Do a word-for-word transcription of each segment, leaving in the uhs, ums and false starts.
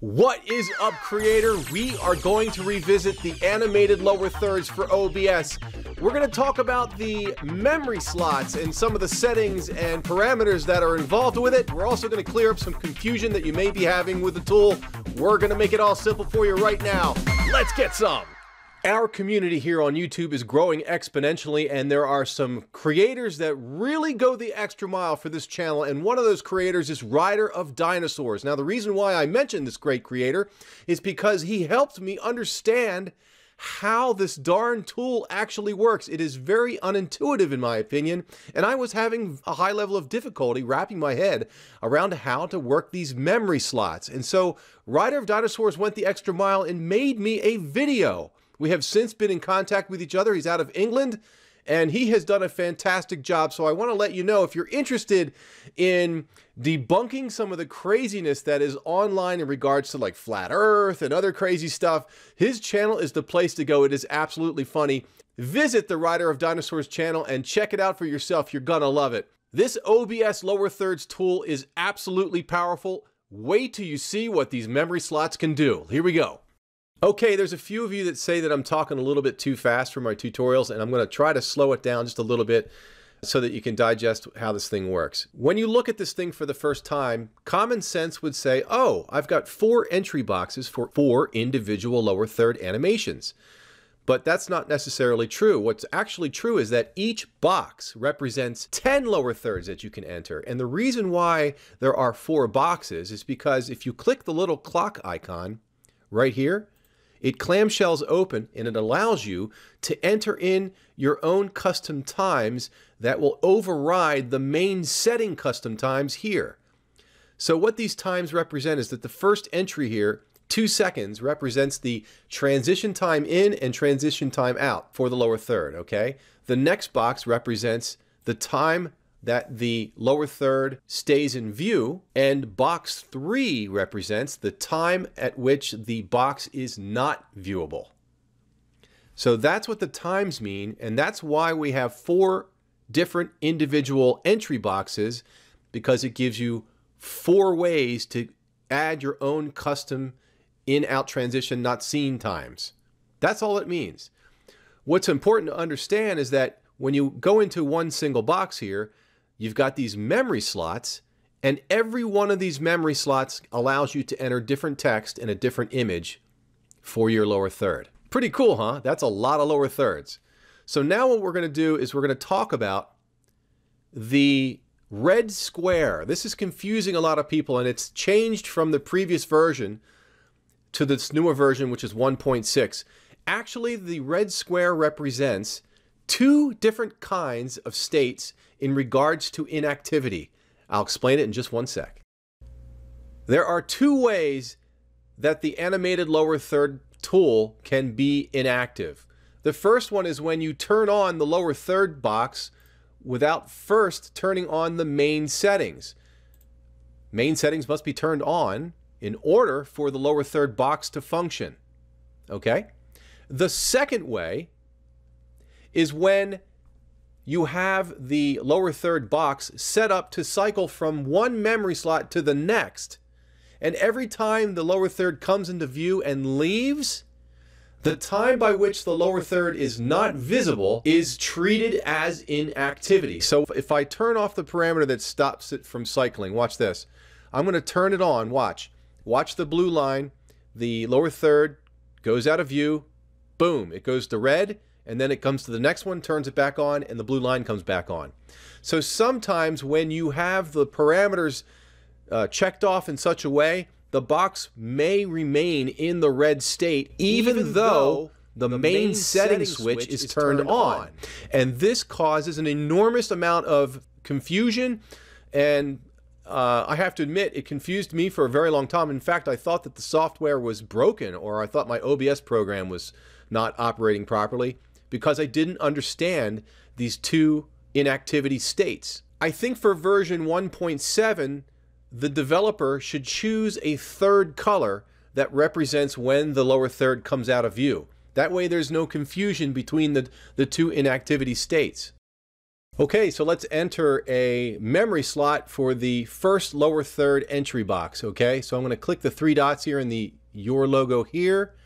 What is up, creator? We are going to revisit the animated lower thirds for O B S. We're going to talk about the memory slots and some of the settings and parameters that are involved with it. We're also going to clear up some confusion that you may be having with the tool. We're going to make it all simple for you right now. Let's get some. Our community here on YouTube is growing exponentially, and there are some creators that really go the extra mile for this channel, and one of those creators is Rider of Dinosaurs. Now, the reason why I mentioned this great creator is because he helped me understand how this darn tool actually works. It is very unintuitive, in my opinion, and I was having a high level of difficulty wrapping my head around how to work these memory slots. And so Rider of Dinosaurs went the extra mile and made me a video. We have since been in contact with each other. He's out of England, and he has done a fantastic job. So I want to let you know, if you're interested in debunking some of the craziness that is online in regards to like flat earth and other crazy stuff, his channel is the place to go. It is absolutely funny. Visit the Rider of Dinosaurs channel and check it out for yourself. You're gonna love it. This O B S lower thirds tool is absolutely powerful. Wait till you see what these memory slots can do. Here we go. Okay, there's a few of you that say that I'm talking a little bit too fast for my tutorials, and I'm going to try to slow it down just a little bit so that you can digest how this thing works. When you look at this thing for the first time, common sense would say, oh, I've got four entry boxes for four individual lower third animations. But that's not necessarily true. What's actually true is that each box represents ten lower thirds that you can enter. And the reason why there are four boxes is because if you click the little clock icon right here, it clamshells open, and it allows you to enter in your own custom times that will override the main setting custom times here. So what these times represent is that the first entry here, two seconds, represents the transition time in and transition time out for the lower third, okay? The next box represents the time that the lower third stays in view, and box three represents the time at which the box is not viewable. So that's what the times mean, and that's why we have four different individual entry boxes, because it gives you four ways to add your own custom in-out transition not seen times. That's all it means. What's important to understand is that when you go into one single box here, you've got these memory slots, and every one of these memory slots allows you to enter different text and a different image for your lower third. Pretty cool, huh? That's a lot of lower thirds. So now what we're gonna do is we're gonna talk about the red square. This is confusing a lot of people, and it's changed from the previous version to this newer version, which is one point six. Actually, the red square represents two different kinds of states in regards to inactivity. I'll explain it in just one sec. There are two ways that the animated lower third tool can be inactive. The first one is when you turn on the lower third box without first turning on the main settings. Main settings must be turned on in order for the lower third box to function. Okay? The second way is when you have the lower third box set up to cycle from one memory slot to the next. And every time the lower third comes into view and leaves, the time by which the lower third is not visible is treated as inactivity. So if I turn off the parameter that stops it from cycling, watch this. I'm going to turn it on, watch. Watch the blue line. The lower third goes out of view. Boom, it goes to red. And then it comes to the next one, turns it back on, and the blue line comes back on. So sometimes when you have the parameters uh, checked off in such a way, the box may remain in the red state, even, even though the, the main, main setting, setting switch, switch is, is turned, turned on. on. And this causes an enormous amount of confusion, and Uh, I have to admit, it confused me for a very long time. In fact, I thought that the software was broken, or I thought my O B S program was not operating properly, because I didn't understand these two inactivity states. I think for version one point seven, the developer should choose a third color that represents when the lower third comes out of view. That way there's no confusion between the, the two inactivity states. Okay, so let's enter a memory slot for the first lower third entry box, okay? So I'm going to click the three dots here in the Your logo here.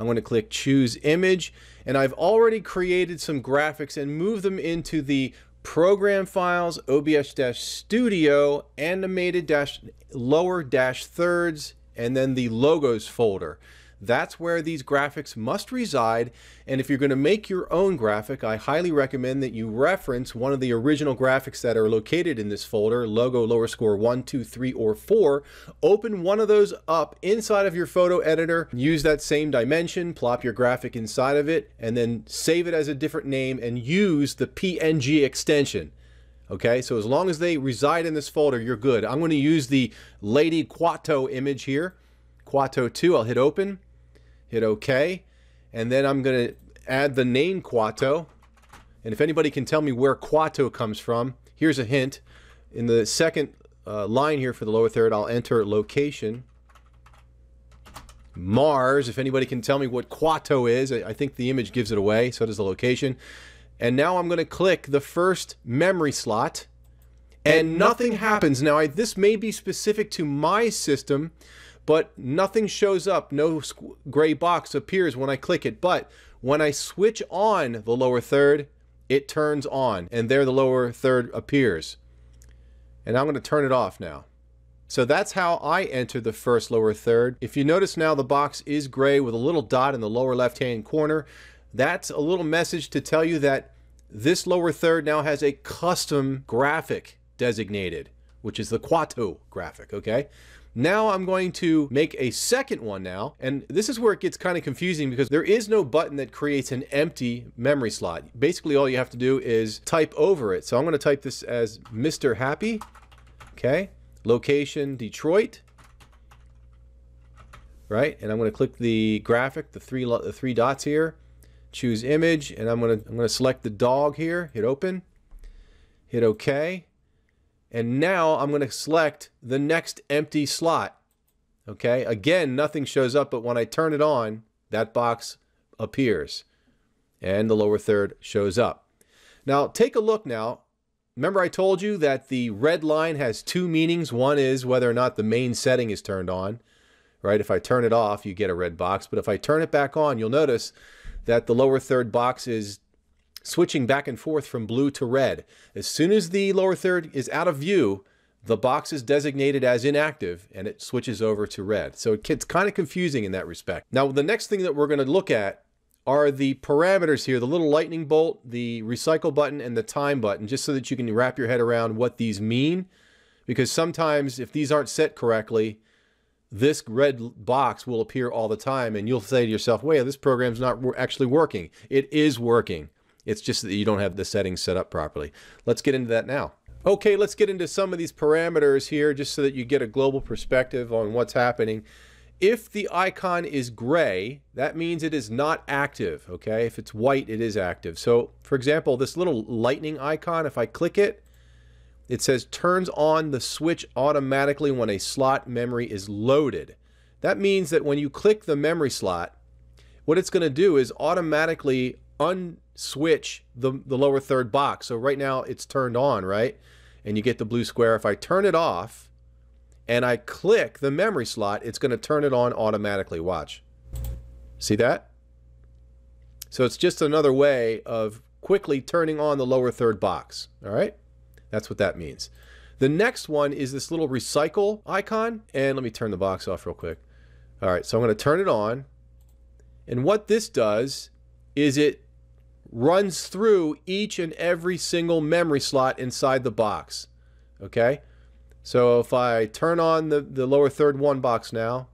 I'm going to click Choose Image, and I've already created some graphics and moved them into the Program Files, O B S-Studio, Animated-Lower-Thirds, and then the Logos folder. That's where these graphics must reside, and if you're going to make your own graphic, I highly recommend that you reference one of the original graphics that are located in this folder, logo, lower score, one, two, three, or four. Open one of those up inside of your photo editor, use that same dimension, plop your graphic inside of it, and then save it as a different name and use the P N G extension. Okay, so as long as they reside in this folder, you're good. I'm going to use the Lady Kuato image here, Kuato two, I'll hit open. Hit OK, and then I'm going to add the name Kuato. And if anybody can tell me where Kuato comes from, here's a hint. In the second uh, line here for the lower third, I'll enter location. Mars, if anybody can tell me what Kuato is, I, I think the image gives it away, so does the location. And now I'm going to click the first memory slot, and, and nothing happens. Now, I, this may be specific to my system, but nothing shows up, no gray box appears when I click it. But when I switch on the lower third, it turns on, and there the lower third appears. And I'm going to turn it off now. So that's how I enter the first lower third. If you notice now, the box is gray with a little dot in the lower left-hand corner. That's a little message to tell you that this lower third now has a custom graphic designated, which is the Kuato graphic, okay? Now I'm going to make a second one now, and this is where it gets kind of confusing because there is no button that creates an empty memory slot. Basically, all you have to do is type over it. So I'm going to type this as Mister Happy, okay, location Detroit, right? And I'm going to click the graphic, the three, the three dots here, choose image, and I'm going to, I'm going to select the dog here, hit open, hit OK. And now I'm going to select the next empty slot, okay? Again, nothing shows up, but when I turn it on, that box appears, and the lower third shows up. Now, take a look now. Remember I told you that the red line has two meanings. One is whether or not the main setting is turned on, right? If I turn it off, you get a red box. But if I turn it back on, you'll notice that the lower third box is switching back and forth from blue to red. As soon as the lower third is out of view, the box is designated as inactive and it switches over to red. So it gets kind of confusing in that respect. Now, the next thing that we're going to look at are the parameters here, the little lightning bolt, the recycle button, and the time button, just so that you can wrap your head around what these mean. Because sometimes if these aren't set correctly, this red box will appear all the time and you'll say to yourself, wait, this program's not actually working. It is working. It's just that you don't have the settings set up properly. Let's get into that now. Okay, let's get into some of these parameters here just so that you get a global perspective on what's happening. If the icon is gray, that means it is not active, okay? If it's white, it is active. So, for example, this little lightning icon, if I click it, it says turns on the switch automatically when a slot memory is loaded. That means that when you click the memory slot, what it's going to do is automatically unswitch the, the lower third box. So right now it's turned on, right? And you get the blue square. If I turn it off and I click the memory slot, it's going to turn it on automatically. Watch. See that? So it's just another way of quickly turning on the lower third box. All right? That's what that means. The next one is this little recycle icon. And let me turn the box off real quick. All right. So I'm going to turn it on. And what this does is it runs through each and every single memory slot inside the box, okay? So if I turn on the, the lower third one box now,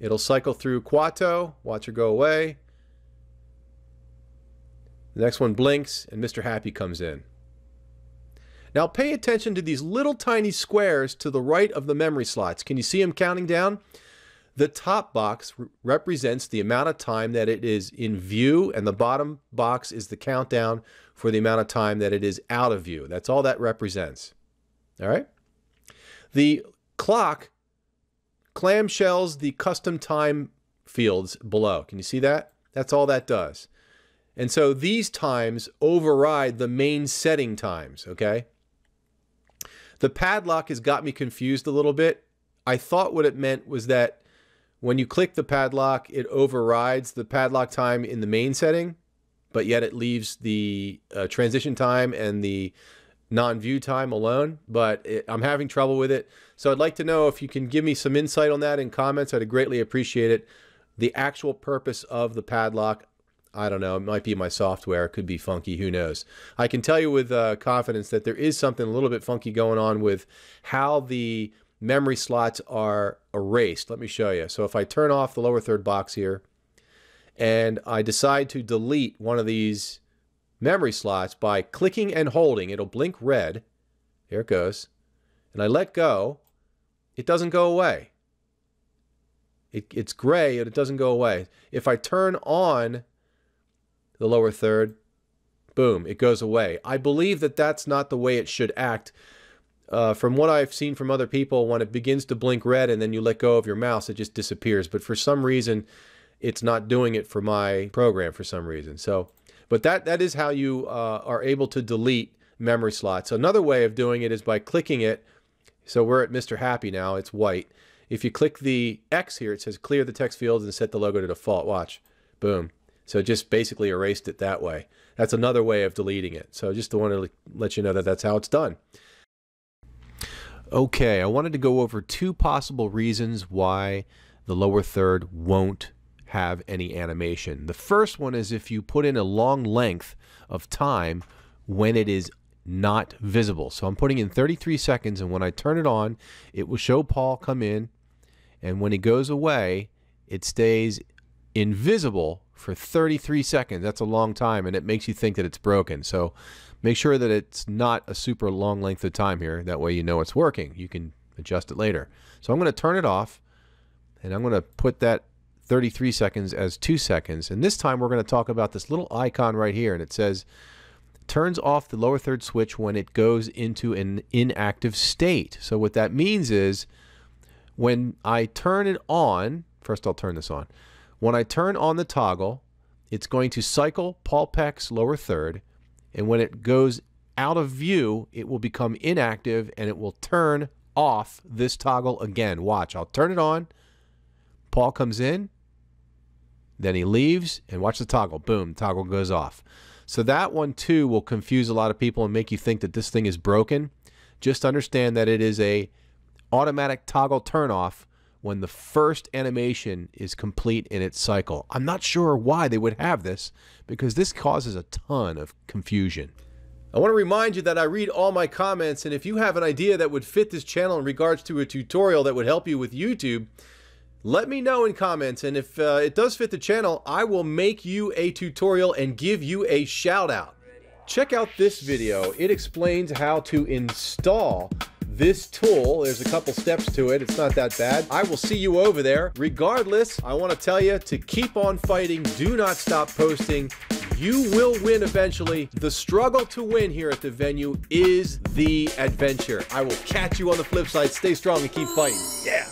it'll cycle through Kuato, watch her go away. The next one blinks and Mister Happy comes in. Now pay attention to these little tiny squares to the right of the memory slots. Can you see them counting down? The top box represents the amount of time that it is in view, and the bottom box is the countdown for the amount of time that it is out of view. That's all that represents. All right? The clock clamshells the custom time fields below. Can you see that? That's all that does. And so these times override the main setting times, okay? The padlock has got me confused a little bit. I thought what it meant was that when you click the padlock, it overrides the padlock time in the main setting, but yet it leaves the uh, transition time and the non-view time alone, but it, I'm having trouble with it. So I'd like to know if you can give me some insight on that in comments. I'd greatly appreciate it. The actual purpose of the padlock, I don't know. It might be my software. It could be funky. Who knows? I can tell you with uh, confidence that there is something a little bit funky going on with how the memory slots are erased. Let me show you. So if I turn off the lower third box here and I decide to delete one of these memory slots by clicking and holding, it'll blink red. Here it goes. And I let go. It doesn't go away. It, it's gray and it doesn't go away. If I turn on the lower third, boom, it goes away. I believe that that's not the way it should act. Uh, from what I've seen from other people, when it begins to blink red and then you let go of your mouse, it just disappears. But for some reason, it's not doing it for my program for some reason. So, but that, that is how you uh, are able to delete memory slots. Another way of doing it is by clicking it. So we're at Mister Happy now. It's white. If you click the X here, it says clear the text fields and set the logo to default. Watch. Boom. So just basically erased it that way. That's another way of deleting it. So just to want to let you know that that's how it's done. Okay, I wanted to go over two possible reasons why the lower third won't have any animation. The first one is if you put in a long length of time when it is not visible. So I'm putting in thirty-three seconds, and when I turn it on, it will show Paul come in, and when he goes away, it stays invisible for thirty-three seconds. That's a long time, and it makes you think that it's broken. So make sure that it's not a super long length of time here. That way you know it's working. You can adjust it later. So I'm going to turn it off, and I'm going to put that thirty-three seconds as two seconds. And this time we're going to talk about this little icon right here, and it says turns off the lower third switch when it goes into an inactive state. So what that means is when I turn it on, first I'll turn this on. When I turn on the toggle, it's going to cycle Paul Peck's lower third, and when it goes out of view, it will become inactive and it will turn off this toggle again. Watch, I'll turn it on, Paul comes in, then he leaves, and watch the toggle. Boom, toggle goes off. So that one too will confuse a lot of people and make you think that this thing is broken. Just understand that it is a automatic toggle turn off when the first animation is complete in its cycle. I'm not sure why they would have this, because this causes a ton of confusion. I want to remind you that I read all my comments, and if you have an idea that would fit this channel in regards to a tutorial that would help you with YouTube, let me know in comments, and if uh, it does fit the channel, I will make you a tutorial and give you a shout out. Check out this video. It explains how to install this tool. There's a couple steps to it. It's not that bad. I will see you over there. Regardless, I want to tell you to keep on fighting. Do not stop posting. You will win eventually. The struggle to win here at the venue is the adventure. I will catch you on the flip side. Stay strong and keep fighting. Yeah.